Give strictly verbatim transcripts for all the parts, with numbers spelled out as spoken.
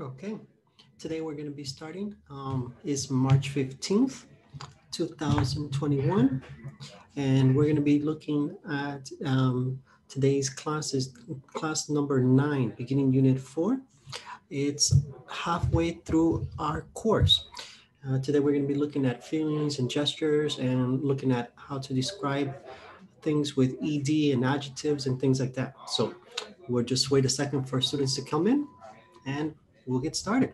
Okay, today we're going to be starting, um, is March fifteenth, two thousand twenty-one, and we're going to be looking at um, today's class is class number nine, beginning unit four. It's halfway through our course. Uh, today we're going to be looking at feelings and gestures and looking at how to describe things with E D and adjectives and things like that. So we'll just wait a second for students to come in and we'll get started.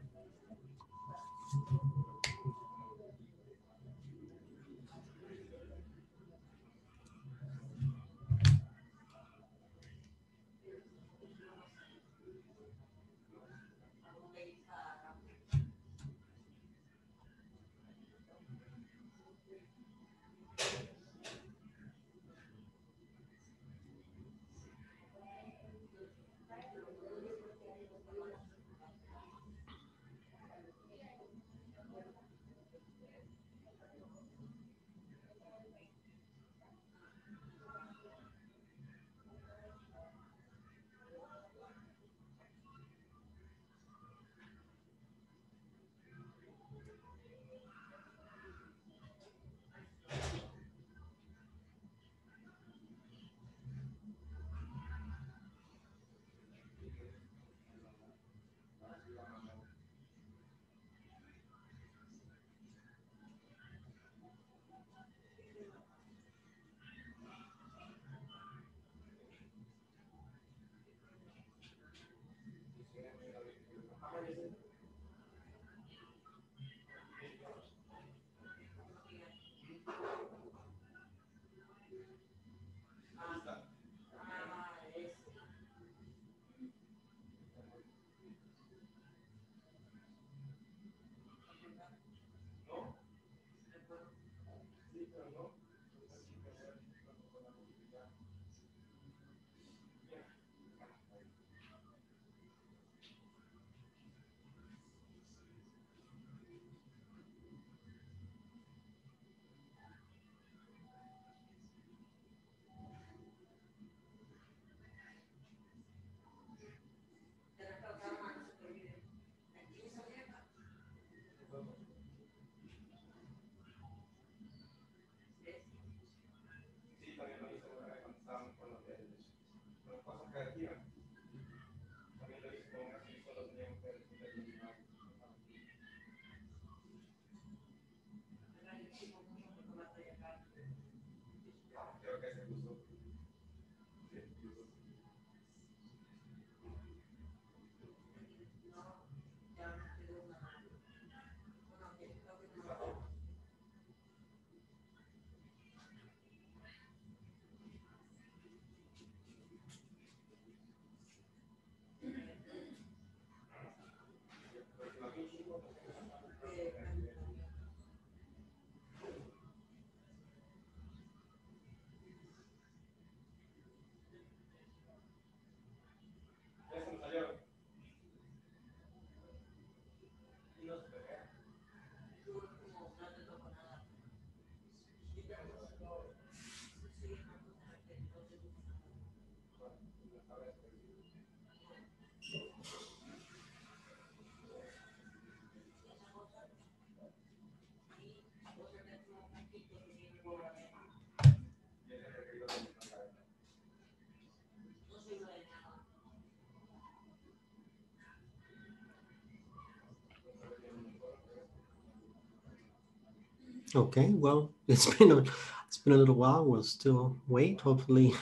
Okay, well, it's been a, it's been a little while. We'll still wait. Hopefully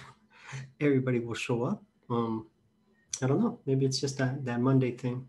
everybody will show up. Um, I don't know. Maybe it's just that, that Monday thing.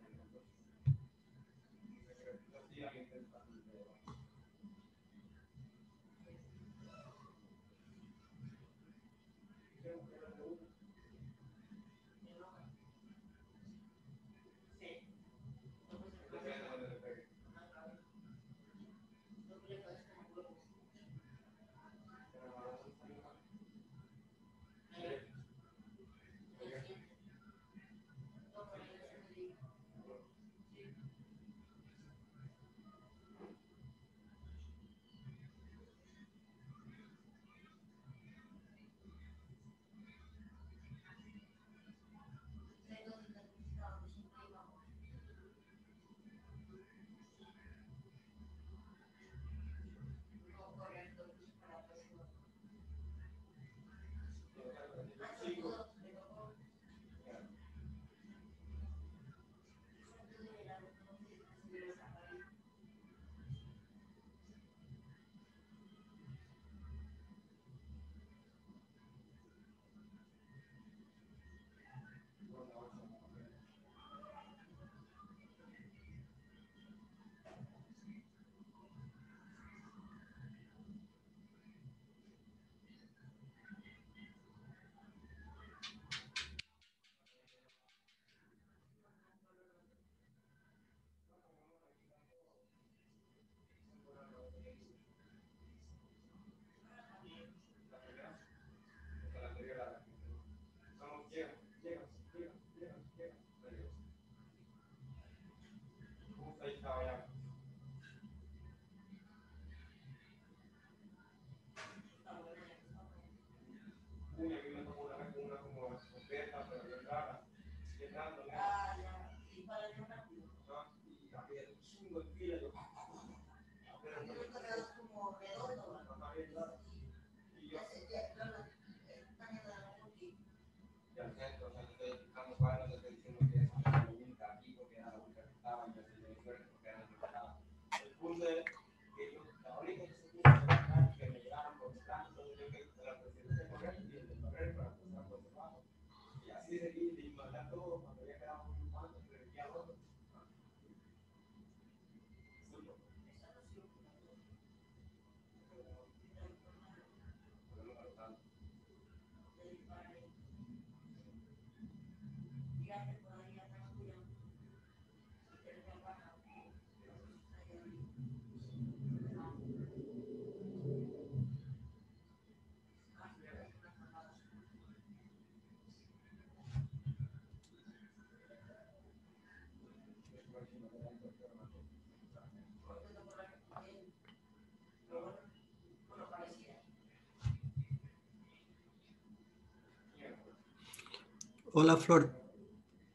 Hola Flor,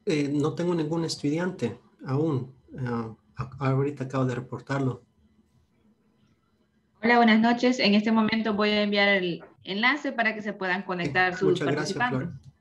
eh, no tengo ningún estudiante aún, uh, ahorita acabo de reportarlo. Hola, buenas noches. En este momento voy a enviar el enlace para que se puedan conectar eh, sus muchas participantes. Gracias, Flor.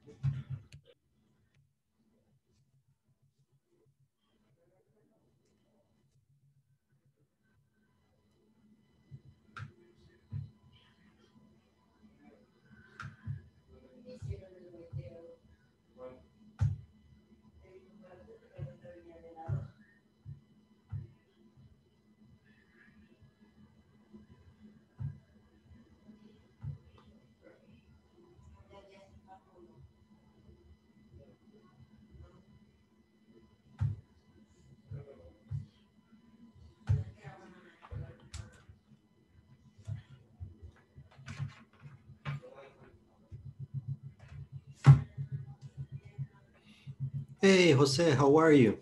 Hey, Jose, how are you?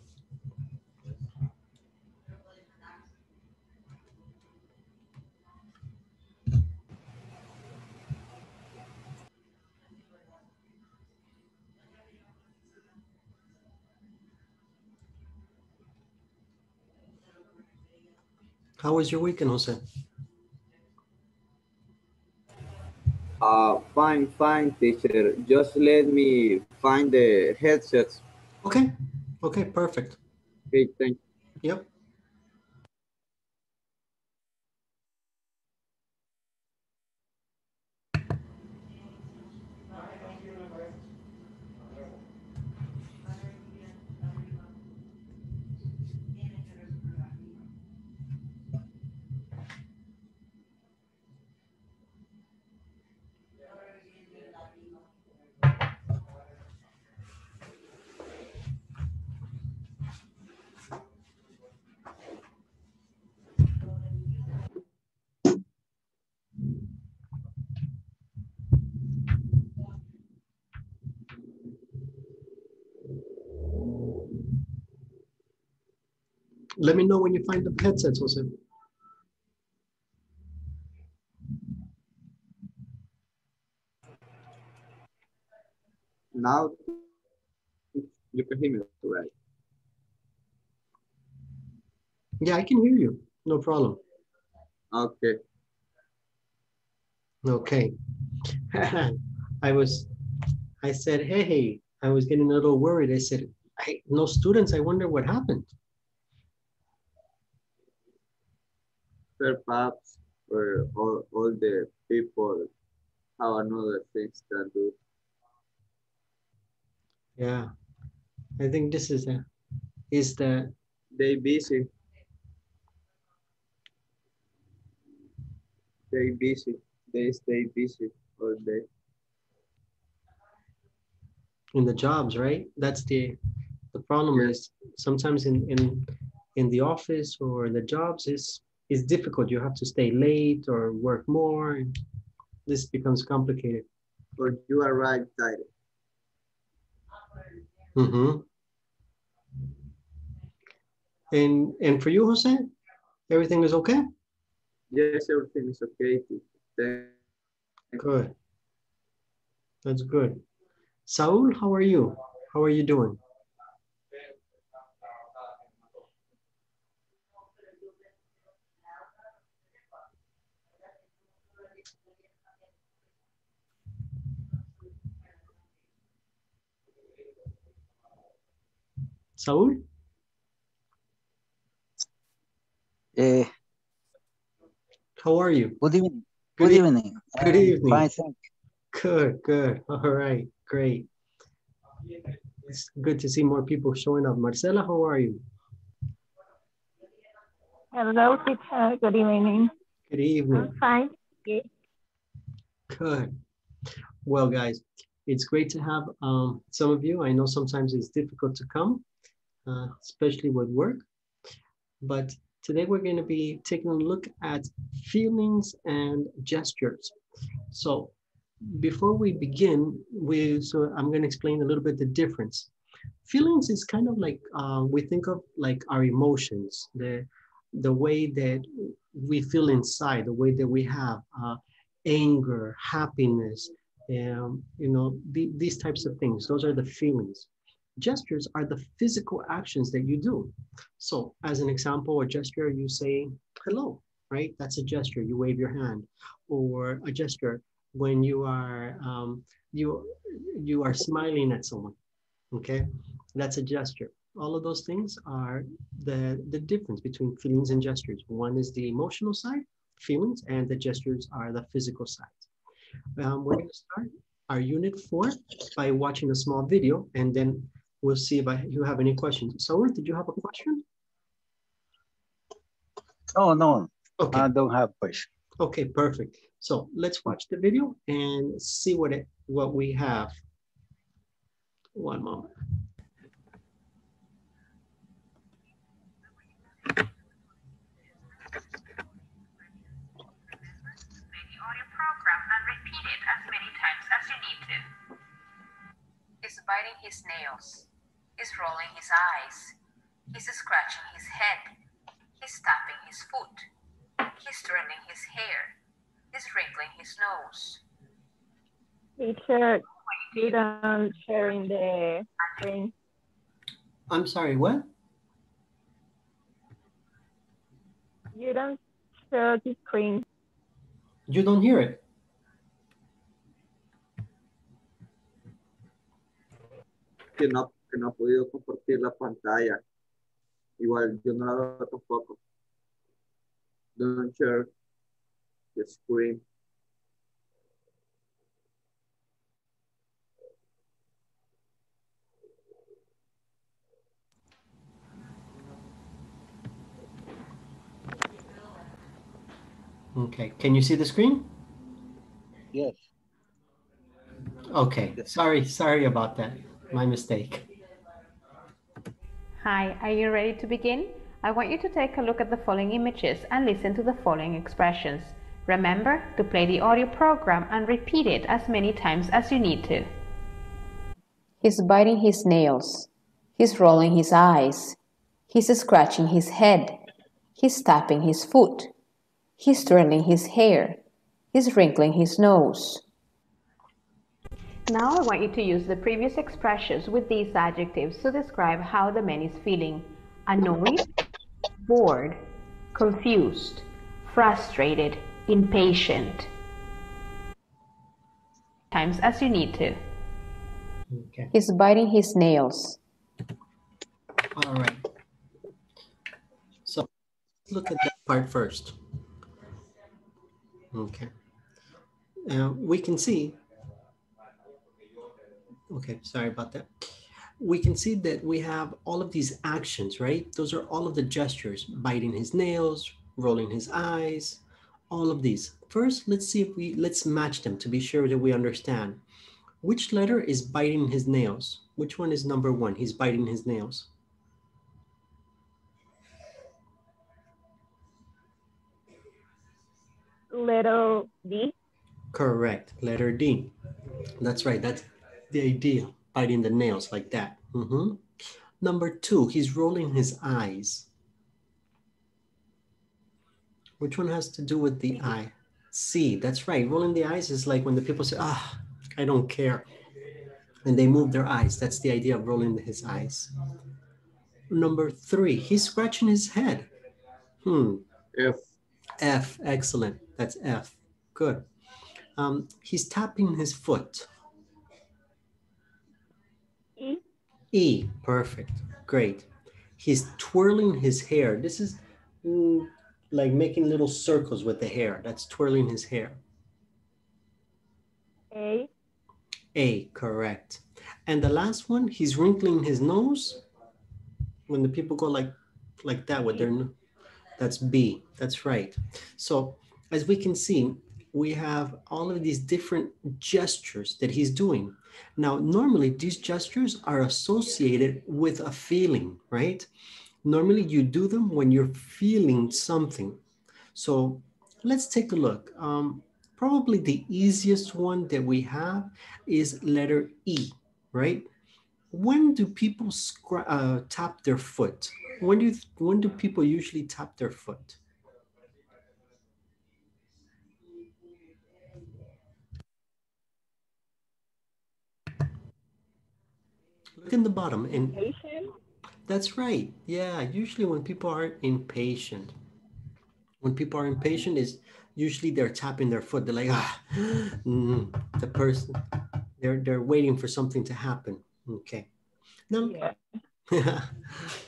How was your weekend, Jose? Uh, fine, fine, teacher. Just let me find the headsets. Okay, okay, perfect. Great, thank you. Yep. Let me know when you find the headsets, Jose. Now you can hear me, right? Yeah, I can hear you. No problem. Okay. Okay. I was, I said, hey, I was getting a little worried. I said, hey, no students. I wonder what happened. Perhaps where all, all the people have another things to do. Yeah, I think this is the, is the... They busy. They busy, they stay busy all day. In the jobs, right? That's the, the problem yeah. is sometimes in, in, in the office or the jobs is it's difficult. You have to stay late or work more. And this becomes complicated. But you are right, Tyler. Mm-hmm. And and for you, Jose, everything is okay? Yes, everything is okay. Good. That's good. Saul, how are you? How are you doing? Saul? Uh, How are you? Good evening. Good, good evening. Good evening. Fine, thank you. Good, good. All right, great. It's good to see more people showing up. Marcela, how are you? Hello, teacher. Good evening. Good evening. I'm fine. Okay. Good. Well, guys, it's great to have um, some of you. I know sometimes it's difficult to come, uh, especially with work. But today we're going to be taking a look at feelings and gestures. So before we begin, we so I'm going to explain a little bit the difference. Feelings is kind of like uh, we think of like our emotions, the the way that we feel inside, the way that we have uh, anger, happiness, um, you know, the, these types of things. Those are the feelings. Gestures are the physical actions that you do. So as an example, a gesture, you say, hello, right? That's a gesture. You wave your hand. Or a gesture when you are, um, you, you are smiling at someone, okay? That's a gesture. All of those things are the, the difference between feelings and gestures. One is the emotional side, feelings, and the gestures are the physical side. Um, we're going to start our unit four by watching a small video, and then we'll see if I, you have any questions. Saul, did you have a question? Oh, no, okay. I don't have a question. Okay, perfect. So let's watch the video and see what, it, what we have. One moment. He's biting his nails, he's rolling his eyes, he's scratching his head, he's tapping his foot, he's turning his hair, he's wrinkling his nose. Teacher, didn't share in the screen. I'm sorry, what? You don't share the screen. You don't hear it? Que no, que no ha podido compartir la pantalla. Igual yo no la veo tampoco. Don't share the screen. Okay, can you see the screen? Yes. Okay, sorry, sorry about that. My mistake. Hi, are you ready to begin? I want you to take a look at the following images and listen to the following expressions. Remember to play the audio program and repeat it as many times as you need to. He's biting his nails. He's rolling his eyes. He's scratching his head. He's tapping his foot. He's twirling his hair. He's wrinkling his nose. Now I want you to use the previous expressions with these adjectives to describe how the man is feeling. Annoyed, bored, confused, frustrated, impatient. Times as you need to. Okay. He's biting his nails. All right. So look at that part first. Okay. Now we can see. Okay, sorry about that. We can see that we have all of these actions, right? Those are all of the gestures, biting his nails, rolling his eyes, all of these. First, let's see if we, let's match them to be sure that we understand. Which letter is biting his nails? Which one is number one? He's biting his nails. Letter D. Correct, letter D. That's right, that's the idea, biting the nails like that. Mm-hmm. Number two, he's rolling his eyes. Which one has to do with the eye? C, that's right. Rolling the eyes is like when the people say, ah, I don't care. And they move their eyes. That's the idea of rolling his eyes. Number three, he's scratching his head. Hmm. F. F, excellent. That's F. Good. Um, he's tapping his foot. E, perfect. Great. He's twirling his hair. This is mm, like making little circles with the hair. That's twirling his hair. A. A, correct. And the last one, he's wrinkling his nose. When the people go like, like that with their nose. That's B, that's right. So as we can see, we have all of these different gestures that he's doing. Now, normally these gestures are associated with a feeling, right? Normally you do them when you're feeling something. So let's take a look. Um, probably the easiest one that we have is letter E, right? When do people uh, tap their foot? When do, you when do people usually tap their foot? Look in the bottom. And impatient? That's right. Yeah, usually when people are impatient. When people are impatient, is usually they're tapping their foot. They're like, ah, mm, the person, they're, they're waiting for something to happen. Okay. Now, yeah.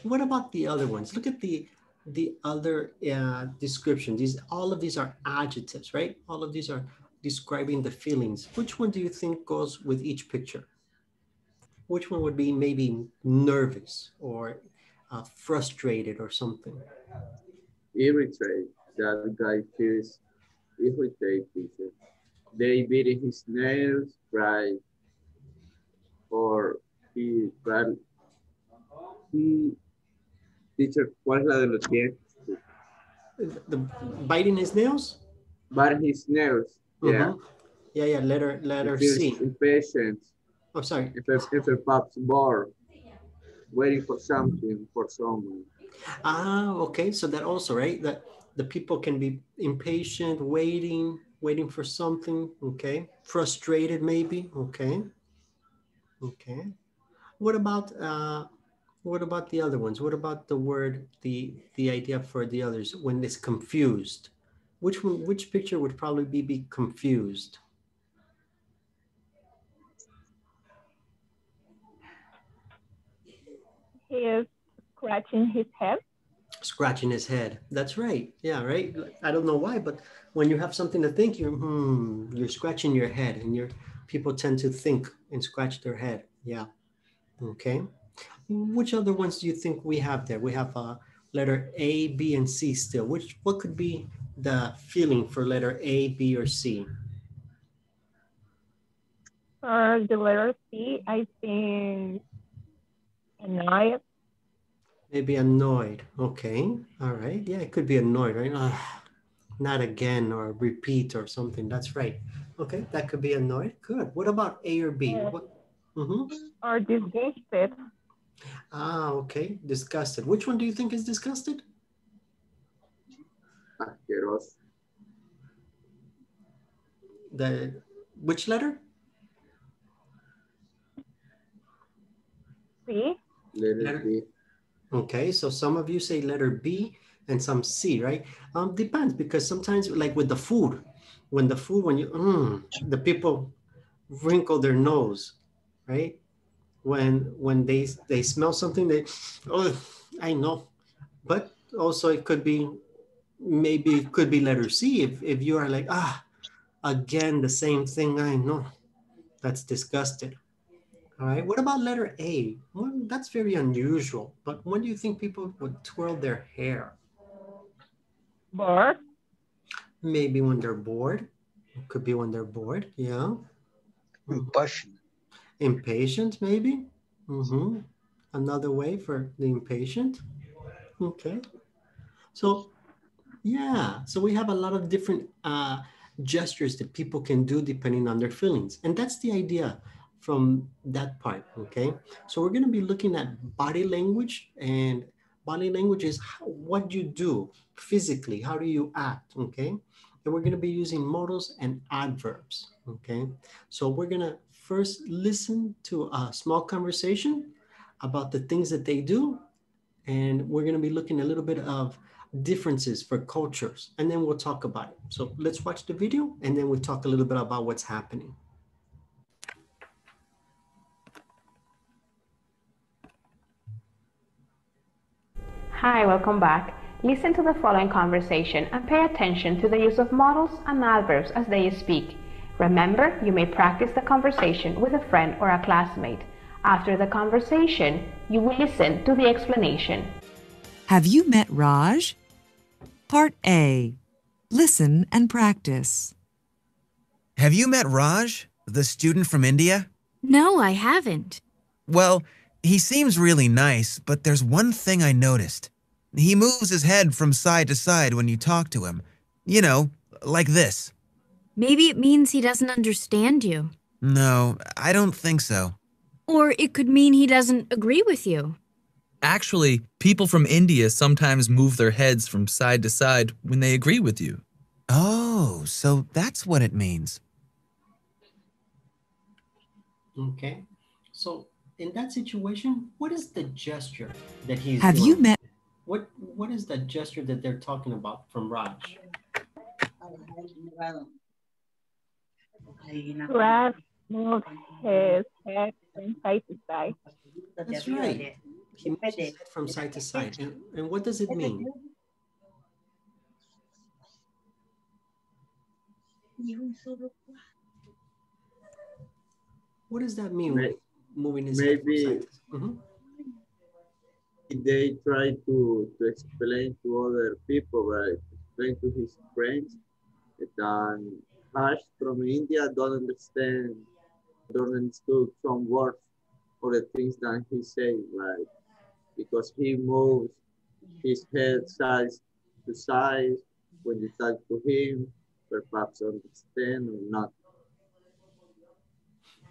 What about the other ones? Look at the the other uh, description. These, all of these are adjectives, right? All of these are describing the feelings. Which one do you think goes with each picture? Which one would be maybe nervous or uh, frustrated or something? Irritated. That guy feels irritated. They beat his nails, right? Or he, but he, teacher, ¿cuál es la de los dientes? The biting his nails? Biting his nails, mm-hmm. yeah. Yeah, yeah, letter, letter C. Impatient. Oh, sorry. If it, if it pops more, waiting for something, for someone. Ah, okay, so that also, right? That the people can be impatient, waiting, waiting for something, okay. Frustrated maybe, okay. Okay, what about uh, what about the other ones? What about the word, the the idea for the others when it's confused? Which one, which picture would probably be be confused? He is scratching his head. Scratching his head. That's right. Yeah, right. I don't know why, but when you have something to think, you're hmm, you're scratching your head, and you're people tend to think and scratch their head. Yeah. Okay. Which other ones do you think we have there? We have uh, letter A, B, and C still. Which, what could be the feeling for letter A, B, or C? For the letter C, I think annoyed. Maybe annoyed. Okay. All right. Yeah, it could be annoyed, right? Uh, not again, or repeat or something. That's right. Okay, that could be annoyed. Good. What about A or B? What? Mm-hmm. Or disgusted. Ah, okay. Disgusted. Which one do you think is disgusted? Asqueroso. The which letter? B. Letter, letter B. Okay, so some of you say letter B and some C, right? Um, depends, because sometimes, like with the food. When the food, when you, mm, the people wrinkle their nose, right? When when they they smell something, they, oh, I know. But also it could be, maybe it could be letter C. If, if you are like, ah, again, the same thing, I know. That's disgusted. All right, what about letter A? Well, that's very unusual, but when do you think people would twirl their hair? Bar. Maybe when they're bored. It could be when they're bored, yeah. Impatient. Impatient, maybe. Mm-hmm. Another way for the impatient. Okay. So, yeah. So we have a lot of different uh, gestures that people can do depending on their feelings. And that's the idea from that part, okay? So we're going to be looking at body language, and body language is how, what you do physically. How do you act, okay? And we're gonna be using modals and adverbs, okay? So we're gonna first listen to a small conversation about the things that they do. And we're gonna be looking a little bit of differences for cultures, and then we'll talk about it. So let's watch the video, and then we'll talk a little bit about what's happening. Hi, welcome back. Listen to the following conversation and pay attention to the use of modals and adverbs as they speak. Remember, you may practice the conversation with a friend or a classmate. After the conversation, you will listen to the explanation. Have you met Raj? Part A. Listen and practice. Have you met Raj, the student from India? No, I haven't. Well, he seems really nice, but there's one thing I noticed. He moves his head from side to side when you talk to him. You know, like this. Maybe it means he doesn't understand you. No, I don't think so. Or it could mean he doesn't agree with you. Actually, people from India sometimes move their heads from side to side when they agree with you. Oh, so that's what it means. Okay, so in that situation, what is the gesture that he's Have doing? you met? What, what is that gesture that they're talking about from Raj? Raj moved his head from side to side. That's right. He moves his head from side to side. And, and what does it mean? What does that mean? Maybe, moving his head from side to side? Mm-hmm. They try to, to explain to other people, right? Explain to his friends that Raj from India don't understand, don't understand some words or the things that he says, right? Because he moves his head side to side when you talk to him, perhaps understand or not.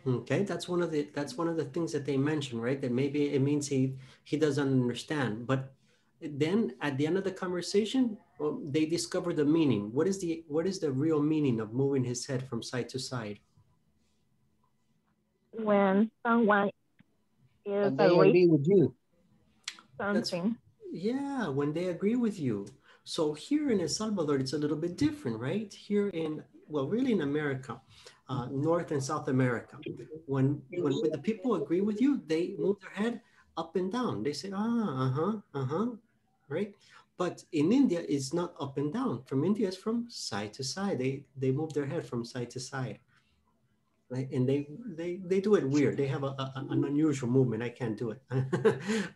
Okay, that's one of the that's one of the things that they mentioned, right? That maybe it means he he doesn't understand. But then at the end of the conversation, well, they discover the meaning. What is the what is the real meaning of moving his head from side to side? When someone is they agree with you, something. That's, yeah, when they agree with you. So here in El Salvador, it's a little bit different, right? Here in well, really in America. Uh, North and South America. When, when when the people agree with you, they move their head up and down. They say, ah, uh-huh, uh-huh, right? But in India, it's not up and down. From India, it's from side to side. They they move their head from side to side. Right? And they, they, they do it weird. They have a, a, an unusual movement. I can't do it.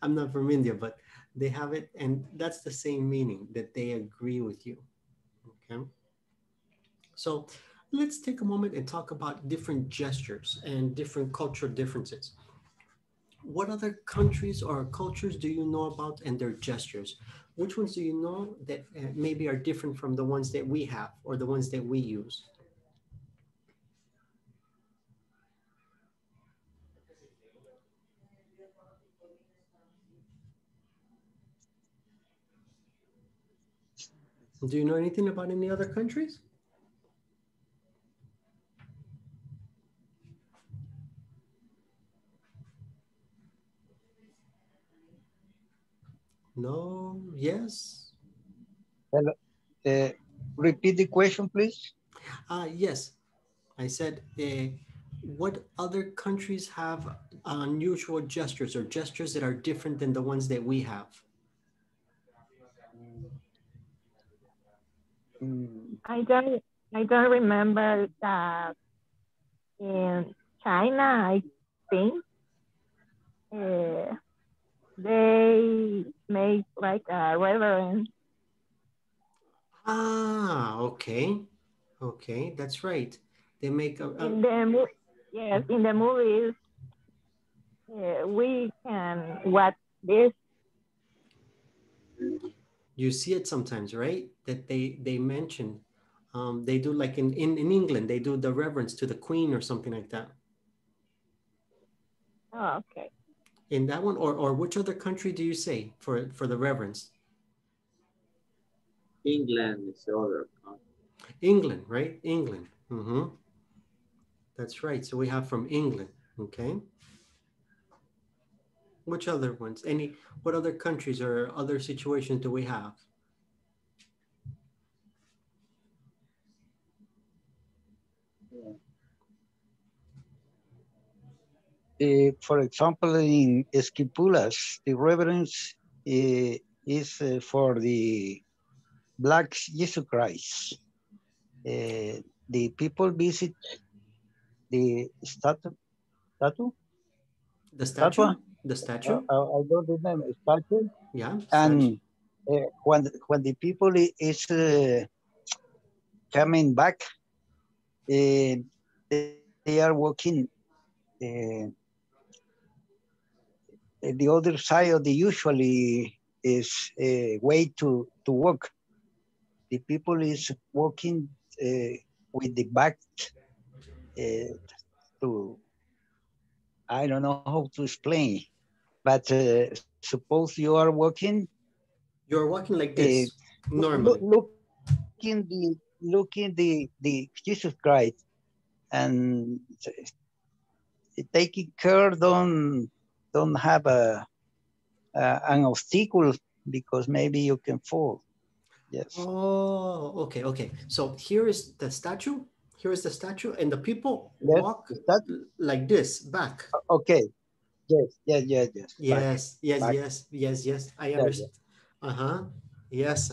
I'm not from India, but they have it. And that's the same meaning, that they agree with you, okay? So, let's take a moment and talk about different gestures and different cultural differences. What other countries or cultures do you know about and their gestures? Which ones do you know that maybe are different from the ones that we have or the ones that we use? Do you know anything about any other countries? No, yes. Hello. Uh, repeat the question, please. Uh, yes, I said, uh, what other countries have unusual gestures or gestures that are different than the ones that we have? I don't, I don't remember that in China, I think, uh, they make like a reverence. Ah, okay. Okay, that's right. They make a... a... In the, yes, in the movies, uh, we can watch this. You see it sometimes, right? That they, they mention, um, they do like in, in, in England, they do the reverence to the Queen or something like that. Oh, okay. In that one, or, or which other country do you say for, for the reverence? England is the other country. England, right? England. Mm-hmm. That's right. So we have from England, okay? Which other ones? Any, what other countries or other situations do we have? Uh, for example, in Esquipulas, the reverence uh, is uh, for the Black Jesus Christ. Uh, the people visit the statue, statue? The statue, statue? the statue. I, I don't remember, statue. Yeah. And uh, when when the people is uh, coming back, uh, they are walking uh, the other side of the usually is a way to to walk. The people is walking uh, with the back uh, to. I don't know how to explain, but uh, suppose you are walking. You are walking like this, uh, normally. Look, looking the looking the the Jesus Christ, and taking care don't don't have a uh, an obstacle because maybe you can fall. Yes. Oh, okay, okay. So here is the statue. Here is the statue, and the people yes, walk the like this back. Okay. Yes. Yes. Yes. Yes. Yes. Yes. Back. Yes. Yes. Yes. I understand. Yes, yes. Uh huh. Yes.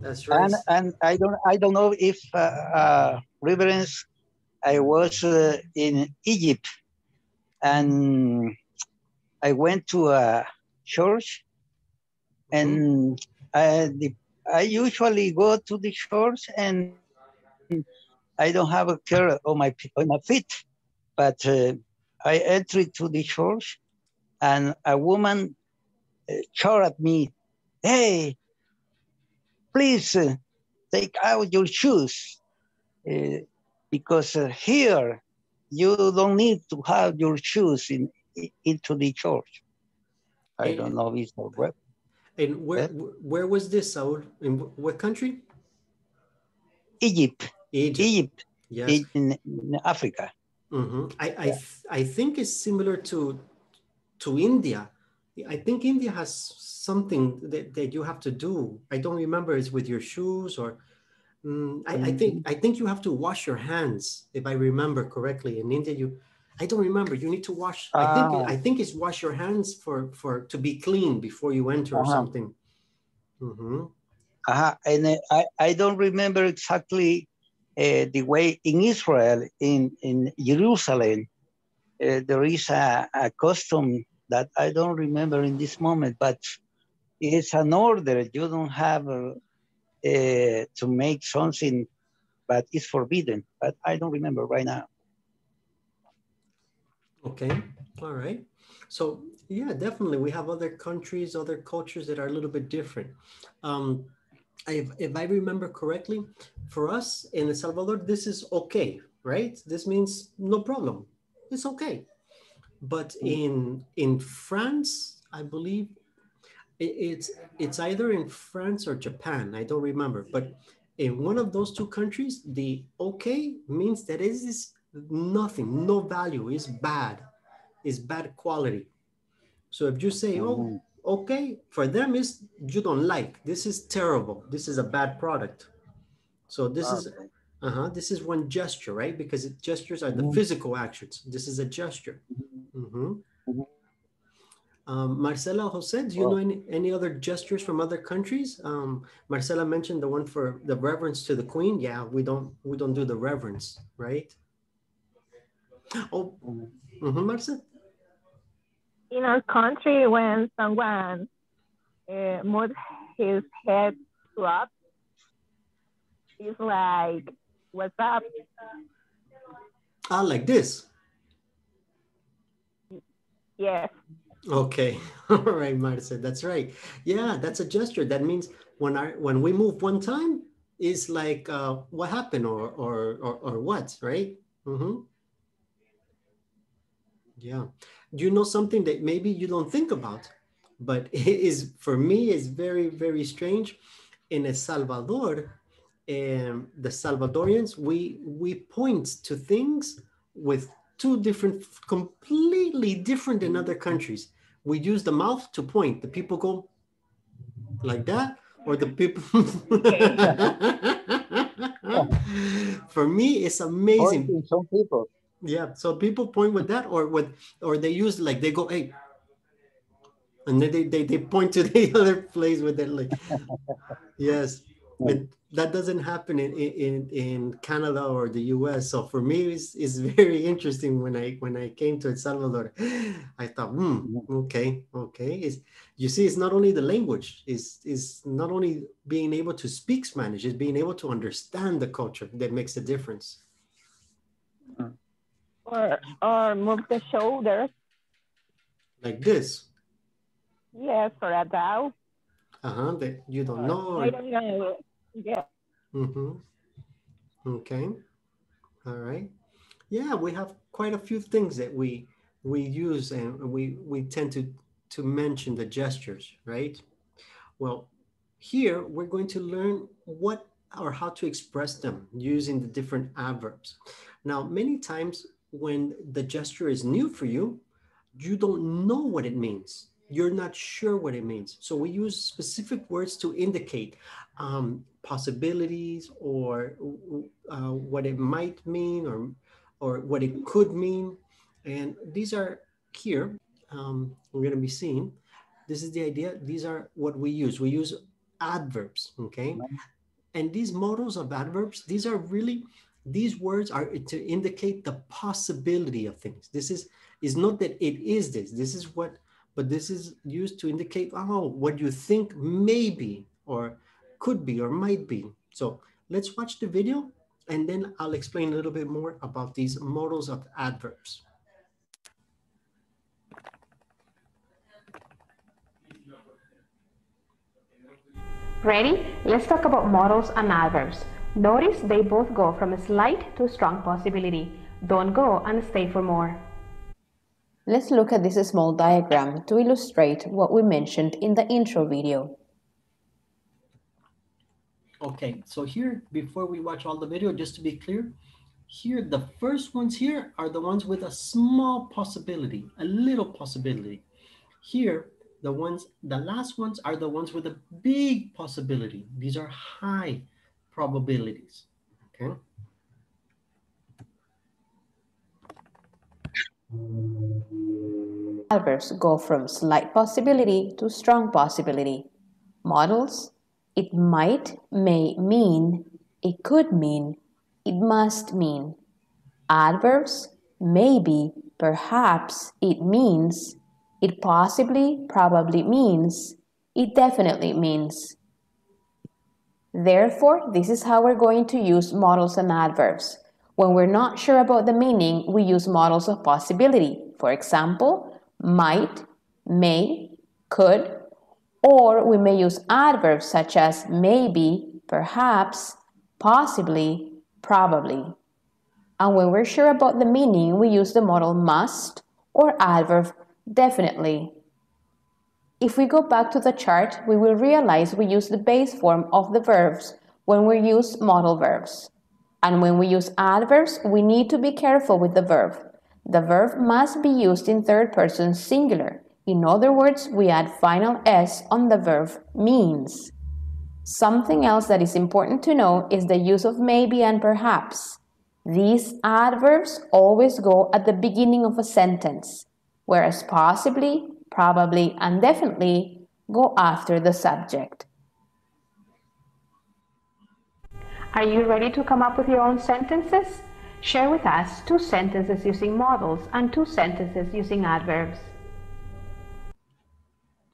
That's right. And and I don't I don't know if uh, uh, reverence. I was uh, in Egypt, and I went to a church, and I the, I usually go to the church and. I don't have a care on my, on my feet, but uh, I entered to the church and a woman uh, shouted at me, hey, please uh, take out your shoes uh, because uh, here you don't need to have your shoes in, in into the church. I and, don't know if it's correct. And where, where was this, Saul? In what country? Egypt. Egypt, Egypt. Yes. In, in Africa. Mm-hmm. I, I, th I think it's similar to, to India. I think India has something that, that you have to do. I don't remember it's with your shoes or, um, I, mm-hmm. I think I think you have to wash your hands, if I remember correctly. In India, you, I don't remember, you need to wash, ah. I, think, I think it's wash your hands for, for to be clean before you enter uh-huh. or something. Mm-hmm. Uh-huh. And I, I don't remember exactly Uh, the way in Israel, in, in Jerusalem, uh, there is a, a custom that I don't remember in this moment, but it's an order. You don't have uh, uh, to make something, but it's forbidden. But I don't remember right now. Okay, all right. So yeah, definitely we have other countries, other cultures that are a little bit different. Um, If, if I remember correctly, for us in El Salvador, this is okay, right? This means no problem. It's okay. But in in France, I believe it, it's it's either in France or Japan. I don't remember. But in one of those two countries, the okay means that it is nothing, no value, it's bad, it's bad quality. So if you say, oh, okay, for them is you don't like, this is terrible, this is a bad product. So this okay. is uh-huh this is one gesture, right? Because it, gestures are the mm-hmm. physical actions. This is a gesture. Mm-hmm. Mm-hmm. Um, Marcela, Jose, do you oh. know any, any other gestures from other countries? Um, Marcela mentioned the one for the reverence to the queen. Yeah, we don't we don't do the reverence, right? Oh, mm-hmm, Marcela. In our country, when someone uh, moves his head up, it's like, what's up? Ah, like this? Yes. Okay. All right, Marce, that's right. Yeah, that's a gesture. That means when our when we move one time, it's like, uh, what happened or, or, or, or what, right? Mm-hmm. Yeah. Do you know something that maybe you don't think about, but it is, for me, is very, very strange. In El Salvador, um, the Salvadorians, we, we point to things with two different, completely different than other countries. We use the mouth to point. The people go like that, or the people... For me, it's amazing. Some people. Yeah, so people point with that, or with, or they use like they go, hey, and then they, they, they point to the other place with their leg. Yes, but that doesn't happen in, in, in Canada or the U S. So for me, it's, it's very interesting. When I when I came to El Salvador, I thought, hmm, okay, okay. It's, you see, it's not only the language, it's, it's not only being able to speak Spanish, it's being able to understand the culture that makes a difference. Or, or move the shoulders. Like this? Yes, or a bow. Uh-huh, that you don't know. Or... I don't know. Yeah. Mm-hmm. Okay. All right. Yeah, we have quite a few things that we we use, and we we tend to to mention the gestures, right? Well, here we're going to learn what or how to express them using the different adverbs. Now, many times when the gesture is new for you, you don't know what it means. You're not sure what it means. So we use specific words to indicate um, possibilities, or uh, what it might mean, or, or what it could mean. And these are here, um, we're gonna be seeing. This is the idea. These are what we use. We use adverbs, okay? And these modals of adverbs, these are really, these words are to indicate the possibility of things. This is, it's not that it is this, this is what, but this is used to indicate, oh, what you think maybe, or could be, or might be. So let's watch the video, and then I'll explain a little bit more about these modals of adverbs. Ready? Let's talk about modals and adverbs. Notice they both go from a slight to a strong possibility. Don't go and stay for more. Let's look at this small diagram to illustrate what we mentioned in the intro video. Okay, so here, before we watch all the video, just to be clear, here, the first ones here are the ones with a small possibility, a little possibility. Here, the ones, the last ones are the ones with a big possibility. These are high probabilities, okay? Adverbs go from slight possibility to strong possibility. Modals, it might, may mean, it could mean, it must mean. Adverbs, maybe, perhaps, it means, it possibly, probably means, it definitely means. Therefore, this is how we're going to use modals and adverbs. When we're not sure about the meaning, we use modals of possibility. For example, might, may, could, or we may use adverbs such as maybe, perhaps, possibly, probably. And when we're sure about the meaning, we use the modal must or adverb definitely. If we go back to the chart, we will realize we use the base form of the verbs when we use modal verbs. And when we use adverbs, we need to be careful with the verb. The verb must be used in third person singular. In other words, we add final S on the verb means. Something else that is important to know is the use of maybe and perhaps. These adverbs always go at the beginning of a sentence, whereas possibly, probably, and definitely go after the subject. Are you ready to come up with your own sentences? Share with us two sentences using modals and two sentences using adverbs.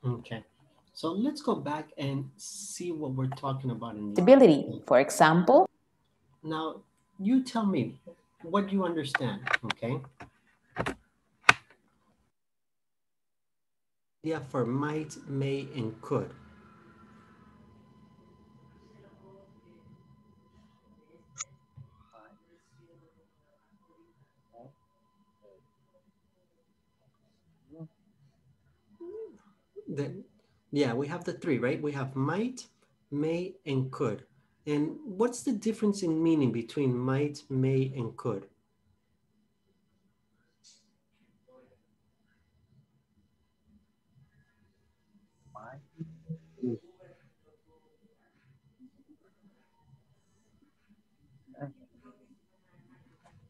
Okay, so let's go back and see what we're talking about in possibility, for example. Now, you tell me what you understand, okay? Yeah, for might, may, and could. The, yeah, we have the three, right? We have might, may, and could. And what's the difference in meaning between might, may, and could?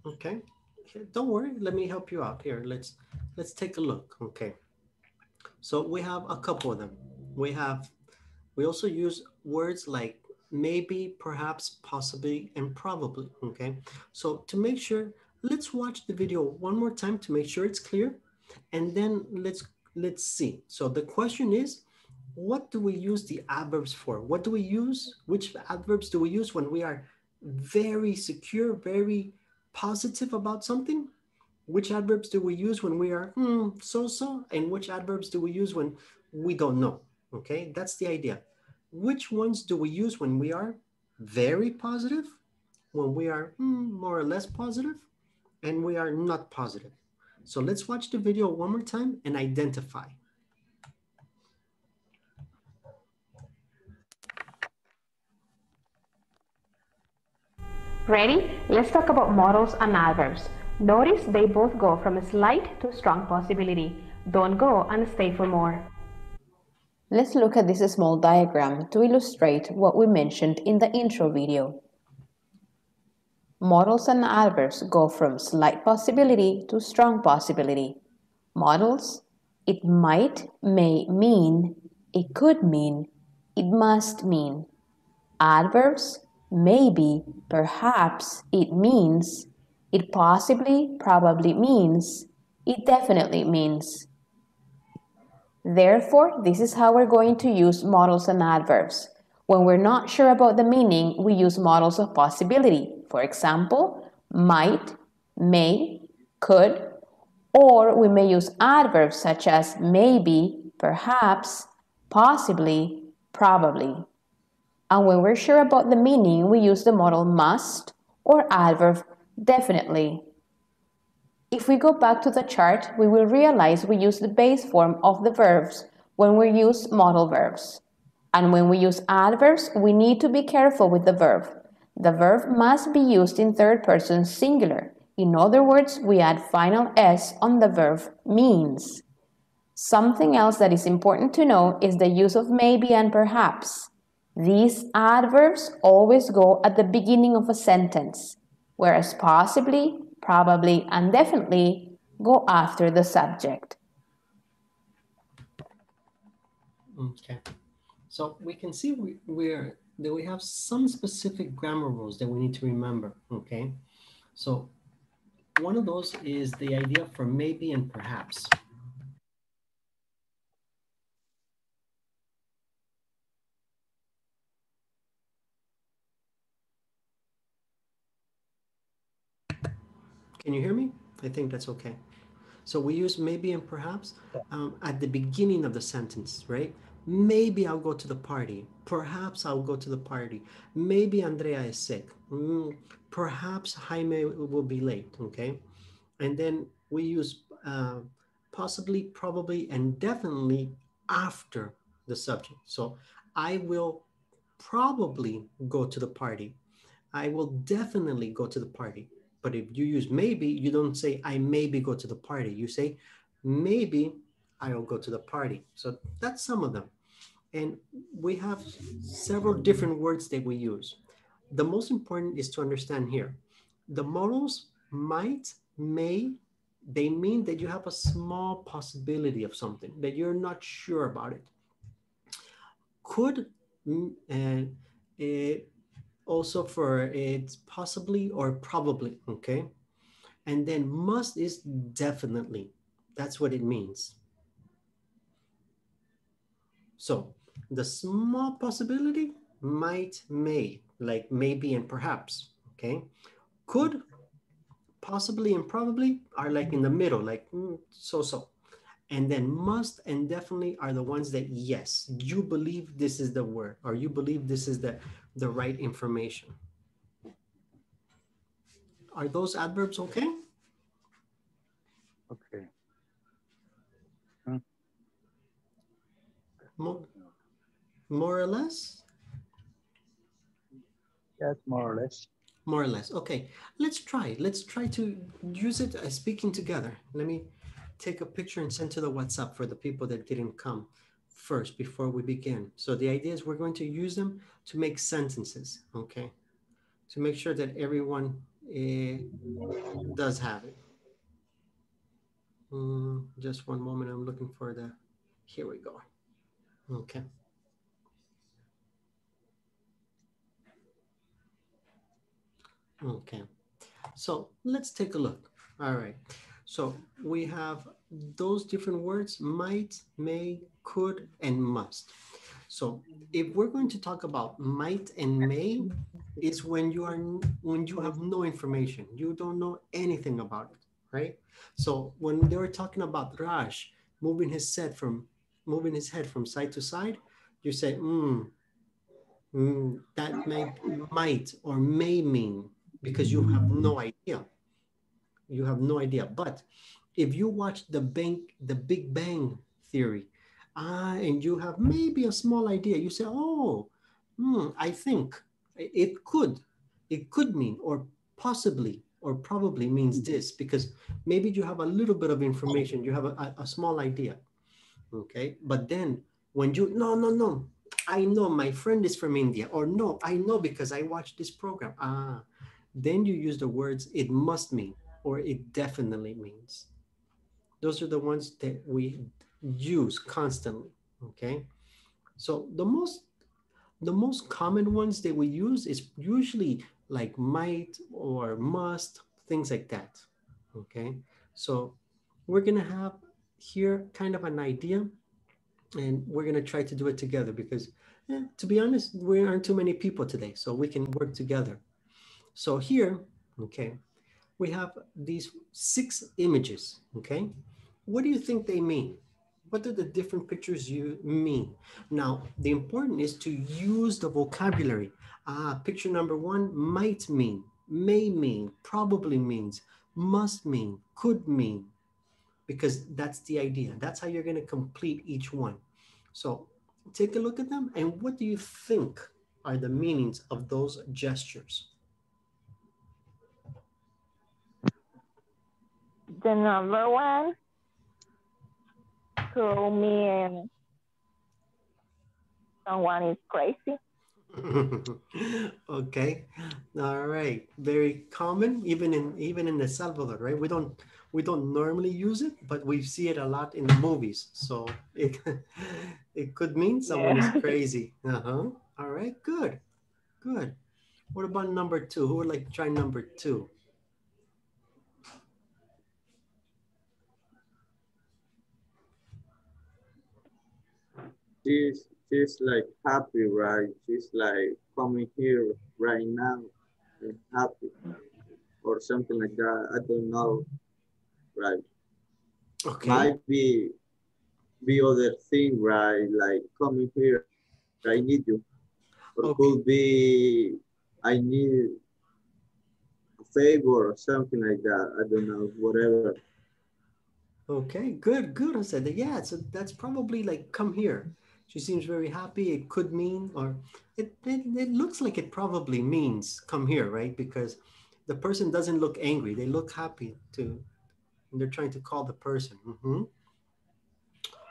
Okay, don't worry, let me help you out here. Let's, let's take a look, okay. So we have a couple of them. We have, we also use words like maybe, perhaps, possibly, and probably, okay? So to make sure, let's watch the video one more time to make sure it's clear, and then let's let's see. So the question is, what do we use the adverbs for? What do we use? Which adverbs do we use when we are very secure, very positive about something? Which adverbs do we use when we are mm, so-so? And which adverbs do we use when we don't know? Okay, that's the idea. Which ones do we use when we are very positive, when we are mm, more or less positive, and we are not positive? So let's watch the video one more time and identify. Ready? Let's talk about modals and adverbs. Notice they both go from a slight to a strong possibility. Don't go and stay for more. Let's look at this small diagram to illustrate what we mentioned in the intro video. Modals and adverbs go from slight possibility to strong possibility. Modals, it might, may mean, it could mean, it must mean. Adverbs, maybe, perhaps, it means, it possibly, probably means, it definitely means. Therefore, this is how we're going to use modals and adverbs. When we're not sure about the meaning, we use modals of possibility. For example, might, may, could, or we may use adverbs such as maybe, perhaps, possibly, probably. And when we're sure about the meaning, we use the modal must or adverb definitely. If we go back to the chart, we will realize we use the base form of the verbs when we use modal verbs. And when we use adverbs, we need to be careful with the verb. The verb must be used in third person singular. In other words, we add final S on the verb means. Something else that is important to know is the use of maybe and perhaps. These adverbs always go at the beginning of a sentence, whereas possibly, probably, and definitely go after the subject. Okay. So we can see we, we're, that we have some specific grammar rules that we need to remember, okay? So one of those is the idea for maybe and perhaps. Can you hear me? I think that's okay. So we use maybe and perhaps um, at the beginning of the sentence, right? Maybe I'll go to the party. Perhaps I'll go to the party. Maybe Andrea is sick. Mm, perhaps Jaime will be late, okay? And then we use uh, possibly, probably, and definitely after the subject. So I will probably go to the party. I will definitely go to the party. But if you use maybe, you don't say, I maybe go to the party. You say, maybe I'll go to the party. So that's some of them. And we have several different words that we use. The most important is to understand here. The modals might, may, they mean that you have a small possibility of something, that you're not sure about it. Could, and uh, it, also for it's possibly or probably, okay? And then must is definitely. That's what it means. So the small possibility, might, may, like maybe and perhaps, okay? Could, possibly and probably are like in the middle, like mm, so-so. And then must and definitely are the ones that, yes, you believe this is the word, or you believe this is the the right information. Are those adverbs okay? Okay. Huh? More, more or less? Yes, more or less. More or less, okay. Let's try, let's try to use it as speaking together. Let me take a picture and send to the WhatsApp for the people that didn't come first before we begin. So the idea is we're going to use them to make sentences, okay? To make sure that everyone eh, does have it. Mm, just one moment, I'm looking for the Here we go. Okay. Okay. So let's take a look. All right. So we have those different words, might, may, could, and must. So if we're going to talk about might and may, it's when you are when you have no information, you don't know anything about it, right? So when they were talking about Raj moving his head from moving his head from side to side, you say, mm, mm, that may, might or may mean, because you have no idea. You have no idea. But if you watch the bank, the Big Bang Theory, ah, and you have maybe a small idea, you say, oh, hmm, I think it could, it could mean, or possibly, or probably means this, because maybe you have a little bit of information, you have a, a small idea, okay? But then when you, no, no, no, I know my friend is from India, or no, I know because I watched this program, ah, then you use the words, it must mean, or it definitely means. Those are the ones that we use constantly, okay? So the most, the most common ones that we use is usually like might or must, things like that, okay? So we're gonna have here kind of an idea, and we're gonna try to do it together because eh, to be honest, we aren't too many people today, so we can work together. So here, okay, we have these six images, okay? What do you think they mean? What do the different pictures you mean? Now, the important is to use the vocabulary. Ah, picture number one, might mean, may mean, probably means, must mean, could mean, because that's the idea. That's how you're gonna complete each one. So take a look at them, and what do you think are the meanings of those gestures? The number one, to mean someone is crazy. Okay, all right. Very common, even in even in El Salvador, right? We don't we don't normally use it, but we see it a lot in the movies. So it it could mean someone yeah. is crazy. Uh huh. All right. Good, good. What about number two? Who would like to try number two? She's, she's like happy, right? She's like coming here right now and happy or something like that. I don't know, right? Okay. Might be, be other thing, right? Like coming here, I need you. Or okay. Could be, I need a favor or something like that. I don't know, whatever. Okay, good, good. I said, yeah, so that's probably like come here. She seems very happy. It could mean, or it, it, it looks like it probably means come here, right? Because the person doesn't look angry. They look happy too. And they're trying to call the person. Mm-hmm.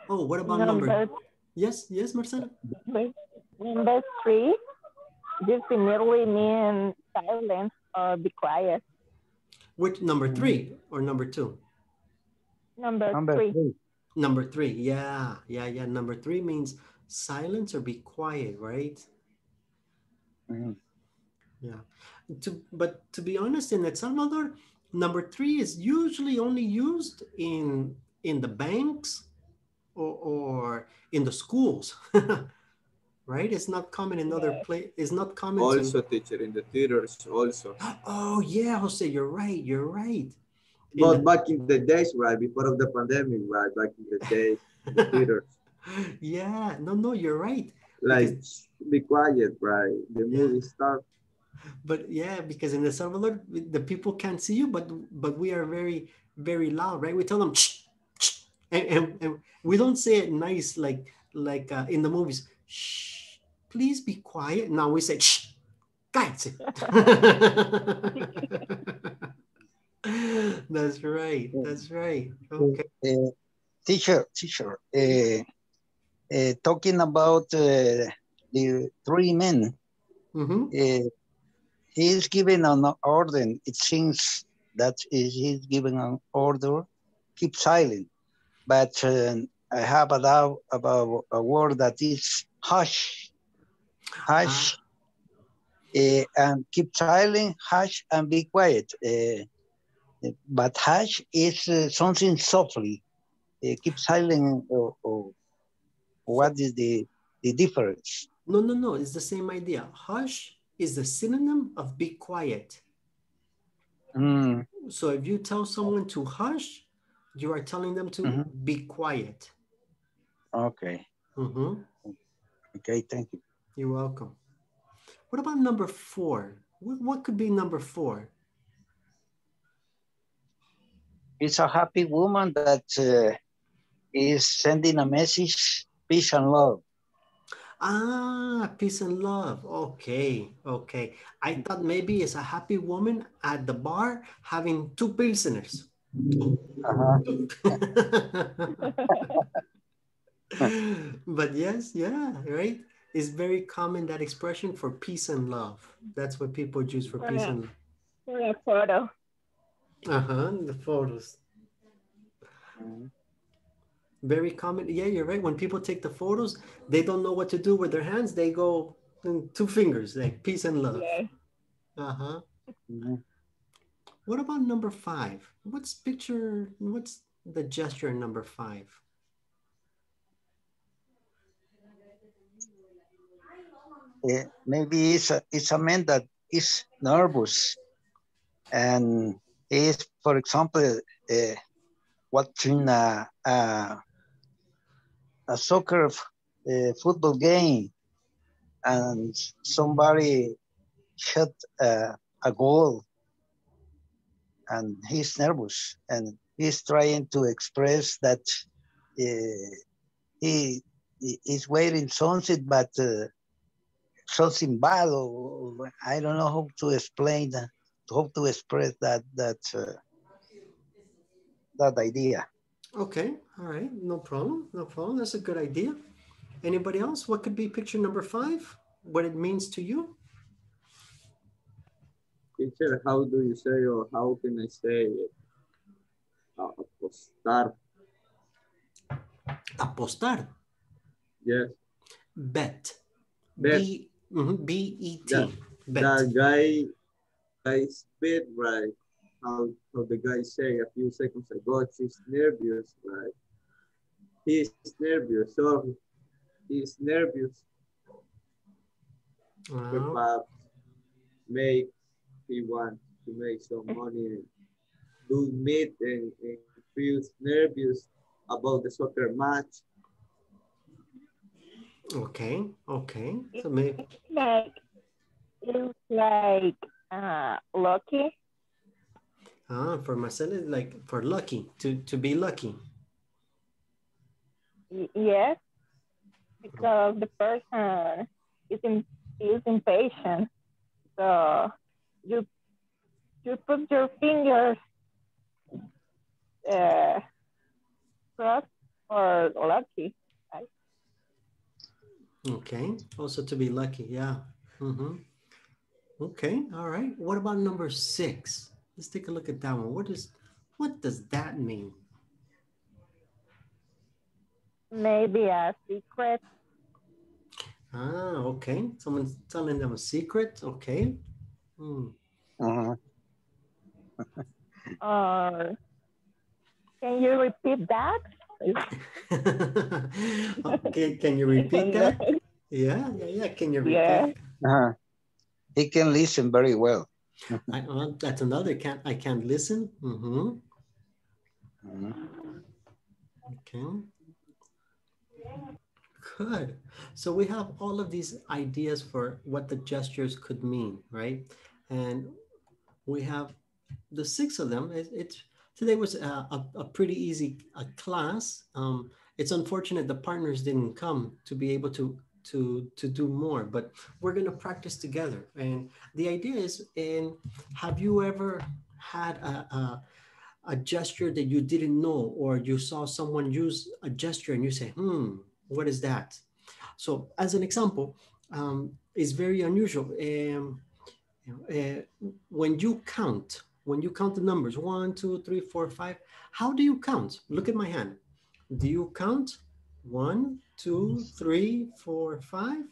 Oh, what about number? number... Yes, yes, Marcela? Number three, definitely means silence or be quiet. Which number three or number two? Number, number three. three. Number three, yeah, yeah, yeah. Number three means silence or be quiet, right? Mm-hmm. Yeah. To, but to be honest, in El Salvador, number three is usually only used in in the banks or, or in the schools, right? It's not common in other places. It's not common. Also, to... teacher, in the theaters also. Oh, yeah, Jose, you're right, you're right. In but the, back in the days, right, before of the pandemic, right, back in the days, the theaters. Yeah, no, no, you're right. Like, because, be quiet, right, the yeah. movie starts. But yeah, because in El Salvador, the people can't see you, but but we are very, very loud, right? We tell them, shh, shh, and, and, and we don't say it nice like like uh, in the movies, shh, please be quiet. Now we say, shh, cállate. That's right. That's right. Okay. Uh, teacher, teacher. Uh, uh, talking about uh, the three men, mm-hmm. uh, he is giving an order. It seems that he is giving an order. Keep silent. But uh, I have about, about a word that is hush, hush, uh, uh, and keep silent, hush, and be quiet. Uh, but hush is uh, something softly. Uh, keep silent, or, or what is the, the difference? No, no, no, it's the same idea. Hush is the synonym of be quiet. Mm. So if you tell someone to hush, you are telling them to mm-hmm. be quiet. Okay. Mm-hmm. Okay, thank you. You're welcome. What about number four? What, what could be number four? It's a happy woman that uh, is sending a message, peace and love. Ah, peace and love. Okay, okay. I thought maybe it's a happy woman at the bar having two pilsners. Uh-huh. But yes, yeah, right? It's very common, that expression for peace and love. That's what people use for, for peace a, and love. For a photo. Uh-huh, the photos. Mm-hmm. Very common. Yeah, you're right. When people take the photos, they don't know what to do with their hands. They go two fingers, like peace and love. Yeah. Uh-huh. Mm-hmm. What about number five? What's picture, what's the gesture in number five? Yeah, maybe it's a, it's a man that is nervous and is, for example, uh, watching a, a, a soccer uh, football game, and somebody shot uh, a goal, and he's nervous, and he's trying to express that uh, he is waiting something, but uh, something bad, or I don't know how to explain that, how to express that that uh, that idea. Okay, all right, no problem, no problem. That's a good idea. Anybody else? What could be picture number five? What it means to you? Teacher, how do you say, or how can I say it? Uh, apostar. Apostar? Yes. Bet. Bet. B, mm-hmm, B E T. That, bet. That guy, I spit, right? How, how the guy say a few seconds ago, she's nervous, right? He's nervous, sorry. He's nervous. Wow. Perhaps make he wants to make some money and do meet and, and feels nervous about the soccer match. Okay, okay. So maybe it's like, it's like uh, lucky. Ah, for Marcela, like for lucky, to, to be lucky. Yes, because the person is, in, is impatient. So you you put your fingers uh, crossed or lucky, right? Okay, also to be lucky, yeah. Mm-hmm. Okay, all right. What about number six? Let's take a look at that one. What is, what does that mean? Maybe a secret. Ah, okay. Someone's telling them a secret. Okay. Hmm. Uh-huh. uh, can you repeat that? Okay, can you repeat that? Yeah, yeah, yeah. Can you repeat yeah. that? Uh-huh. He can listen very well. I, uh, that's another, can't, I can't listen. Mm-hmm. Uh-huh. Okay. Good. So we have all of these ideas for what the gestures could mean, right? And we have the six of them. It, it, today was a, a, a pretty easy a class. Um, it's unfortunate the partners didn't come to be able to, to, to do more, but we're going to practice together. And the idea is, in, have you ever had a, a a gesture that you didn't know, or you saw someone use a gesture and you say, hmm, what is that? So as an example, um, it's very unusual. Um, uh, when you count, when you count the numbers, one, two, three, four, five, how do you count? Look at my hand. Do you count? One, two, three, four, five.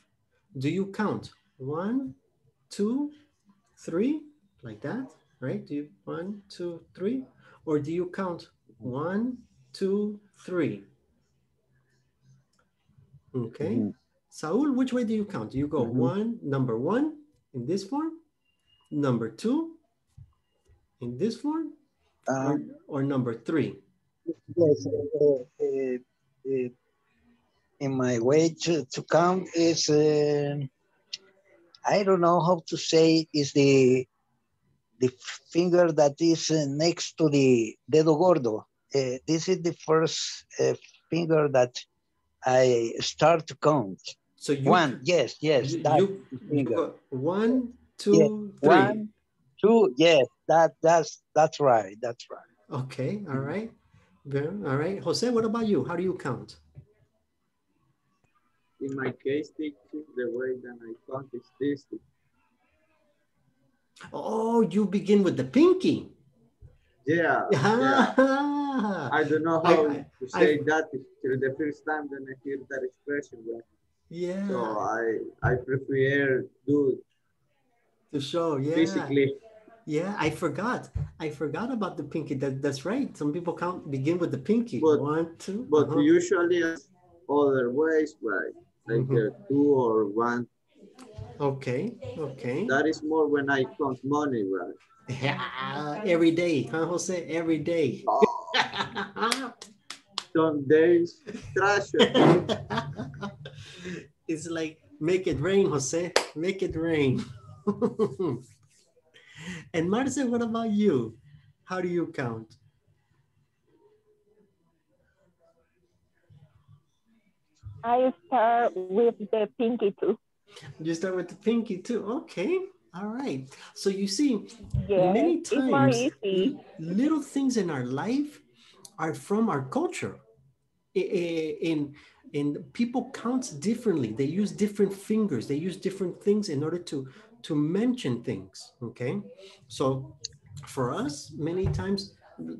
Do you count? One, two, three, like that, right? Do you one, two, three? Or do you count one, two, three? Okay. Mm-hmm. Saul, which way do you count? Do you go mm-hmm. one, number one in this form, number two in this form, um, or, or number three? Yes, uh, uh, uh, in my way to, to count is, uh, I don't know how to say, is the the finger that is uh, next to the dedo gordo. Uh, this is the first uh, finger that I start to count. So you, one, yes, yes, you, that you, finger. You one, two, yes. Three. One, two, yes, that, that's, that's right, that's right. Okay, all right. All right, Jose, what about you? How do you count? In my case, the way that I count is this. Oh, you begin with the pinky. Yeah. yeah. I don't know how I, I, to say I, that till the first time when I hear that expression. Yeah. So I I prefer do to show, yeah. Physically. Yeah, I forgot. I forgot about the pinky. That that's right. Some people count begin with the pinky. But, one, two. But uh-huh. usually other ways, right? Like mm-hmm. uh, two or one. Okay, okay. That is more when I count money, right? Yeah, every day, huh, Jose? Every day. Oh. Some days, trash. It's like, make it rain, Jose. Make it rain. And Marce, what about you? How do you count? I start with the pinky too. You start with the pinky too. Okay. All right. So you see, yes, many times, little things in our life are from our culture. In, in people count differently. They use different fingers. They use different things in order to, to mention things. Okay. So for us, many times,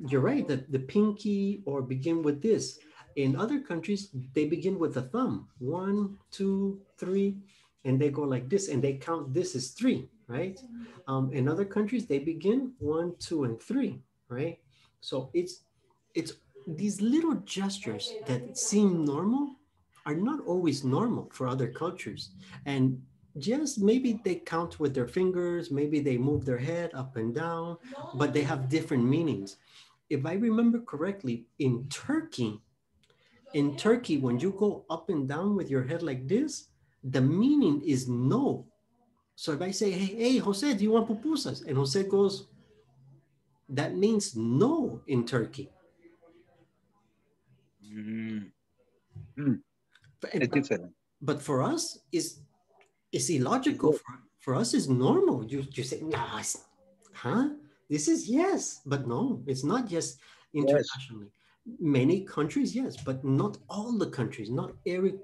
you're right, that the pinky or begin with this. In other countries, they begin with the thumb. One, two, three, and they go like this, and they count this as three, right? Um, in other countries, they begin one, two, and three, right? So it's, it's these little gestures that seem normal are not always normal for other cultures. And just maybe they count with their fingers, maybe they move their head up and down, but they have different meanings. If I remember correctly, in Turkey, In Turkey, when you go up and down with your head like this, the meaning is no. So if I say, hey, hey, Jose, do you want pupusas? And Jose goes, that means no in Turkey. Mm-hmm. but, and, but, but for us, it's, it's illogical. For, for us, it's normal. You, you say, nah, huh? This is yes, but no, it's not yes internationally. Yes. Many countries, yes, but not all the countries. Not every,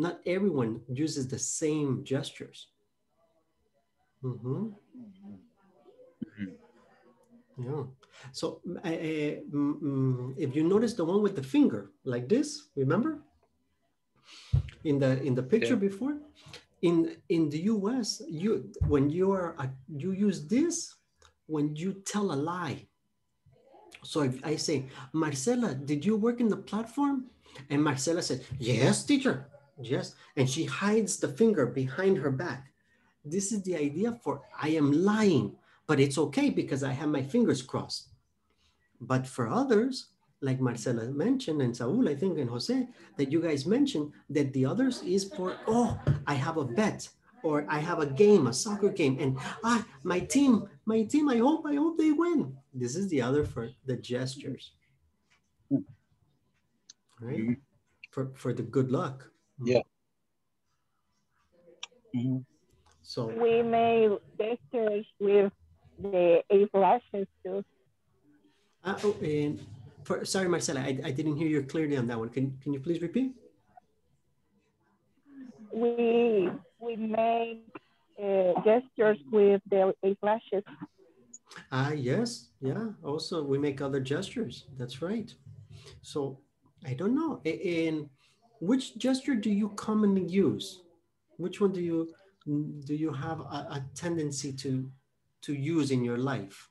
not everyone uses the same gestures. Mm-hmm. Mm-hmm. Yeah. So, uh, mm, if you notice the one with the finger like this, remember? In the in the picture yeah. before, in in the U S, you when you are uh, you use this when you tell a lie. So if I say, Marcela, did you work in the platform? And Marcela says, yes, teacher, yes. And she hides the finger behind her back. This is the idea for I am lying, but it's okay because I have my fingers crossed. But for others, like Marcela mentioned, and Saul, I think, and Jose, that you guys mentioned, that the others is for, oh, I have a bet. Or I have a game, a soccer game, and ah, my team, my team, I hope, I hope they win. This is the other for the gestures, right? Mm-hmm. For, for the good luck. Yeah. Mm-hmm. So we made gestures with the eight lashes too. Uh, oh, and for, sorry, Marcela, I, I didn't hear you clearly on that one. Can, can you please repeat? We... We made uh, gestures with the eight lashes. Ah, yes, yeah. Also, we make other gestures. That's right. So I don't know. And which gesture do you commonly use? Which one do you do you have a, a tendency to to use in your life?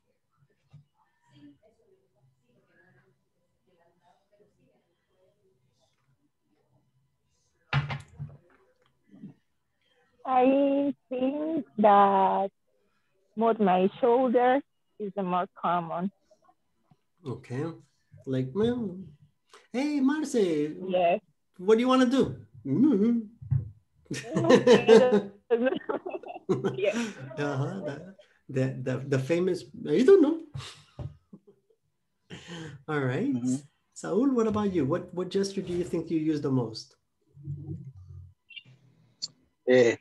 I think that with my shoulder is the more common. Okay, like, man, hey, Marce, yes. What do you want to do? Mm-hmm. Yes. Uh-huh, the, the, the famous, I don't know. All right, mm-hmm. Saul, what about you? What, what gesture do you think you use the most? Uh,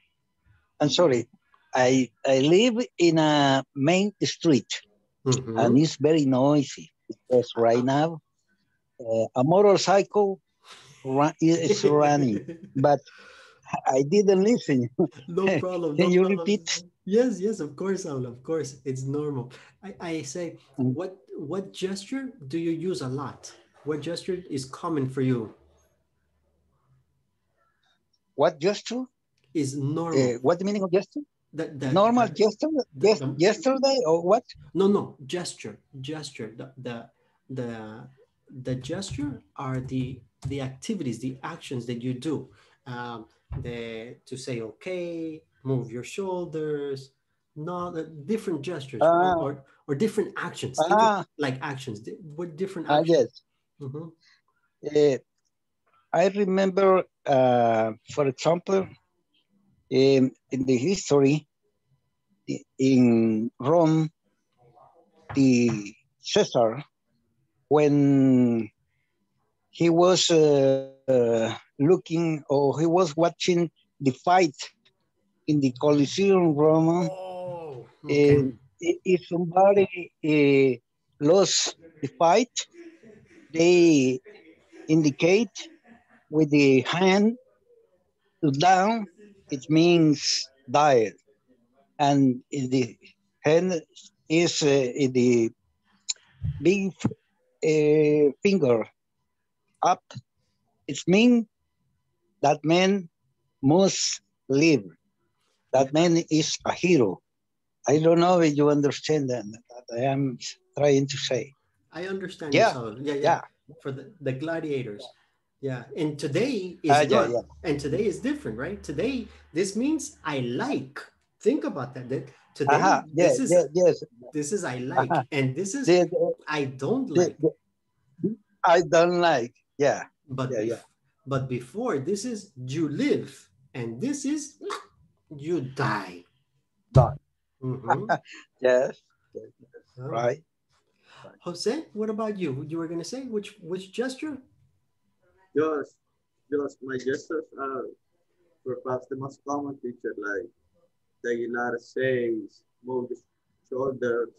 I'm sorry. I, I live in a main street, mm-hmm. and it's very noisy because right now uh, a motorcycle run, is running, but I didn't listen. No problem. Can no you problem. Repeat? Yes, yes, of course, Saul, of course. It's normal. I, I say, mm-hmm. what, what gesture do you use a lot? What gesture is common for you? What gesture? Is normal. Uh, what the meaning of gesture? The, the, normal the, gesture, gest, the, yesterday or what? No, no, gesture, gesture. The, the, the, the gesture are the, the activities, the actions that you do. Um, the, to say, okay, move your shoulders, no, the different gestures uh, or, or different actions, uh, like actions, what different actions? Uh, yes. Mm-hmm. uh, I remember, uh, for example, Um, in the history, in Rome, the Caesar, when he was uh, uh, looking or he was watching the fight in the Colosseum Roman, oh, okay. uh, if somebody uh, lost the fight, they indicate with the hand to down. It means died, and the hand is uh, the big uh, finger up. It means that man must live. That man is a hero. I don't know if you understand that, that I am trying to say. I understand. Yeah, yeah, yeah. yeah. For the, the gladiators. Yeah. Yeah, and today is uh, yeah, yeah. and today is different, right? Today, this means I like. Think about that. That today, uh-huh. yes, this is yes, yes. this is I like, uh-huh. and this is the, the, I don't like. The, the, I don't like. Yeah, but yeah, yeah. but before this is you live, and this is you die. Die. Mm-hmm. Yes. yes. Right. right. Jose, what about you? You were gonna say which which gesture? Just, just my gestures are perhaps the most common teacher, like the Aguilar says, move the shoulders,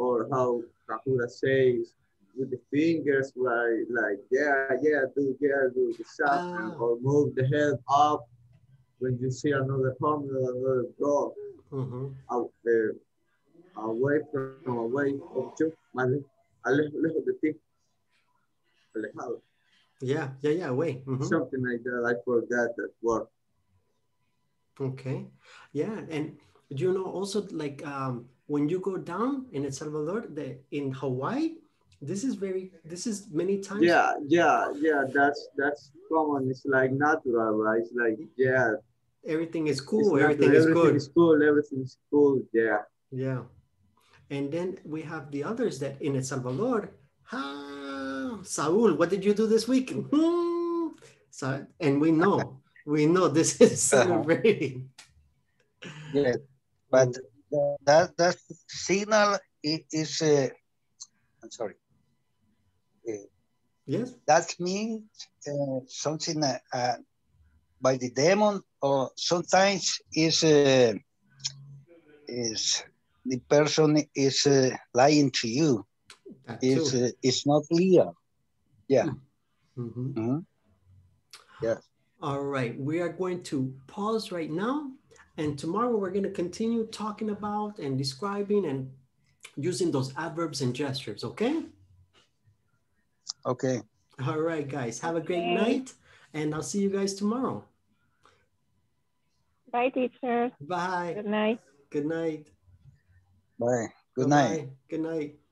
or how Kakura says, with the fingers, right? Like, yeah, yeah, do, yeah, do the shot, ah. or move the head up when you see another home, another dog, mm-hmm. out there, away from, away from you, alejo de ti, alejado. Yeah, yeah, yeah, wait. Mm-hmm. Something like that, I forgot that word. Okay, yeah, and you know also like um, when you go down in El Salvador, the, in Hawaii, this is very, this is many times. Yeah, yeah, yeah, that's that's common. It's like natural, right? It's like, yeah. Everything is cool, everything is good. Everything is cool, everything is cool, yeah. Yeah, and then we have the others that in El Salvador, ha. Saul, what did you do this week? Mm-hmm. So, and we know, we know this is celebrating. Yeah, but that that signal is. Uh, I'm sorry. Uh, yes. That means uh, something uh, uh, by the demon, or sometimes is uh, is the person is uh, lying to you. Is uh, it's not clear. Yeah. Mm-hmm. Mm-hmm. Yeah. All right. We are going to pause right now. And tomorrow we're going to continue talking about and describing and using those adverbs and gestures. Okay. Okay. All right, guys. Have a great okay. night, and I'll see you guys tomorrow. Bye, teacher. Bye. Good night. Good night. Bye. Good Bye. night. Good night.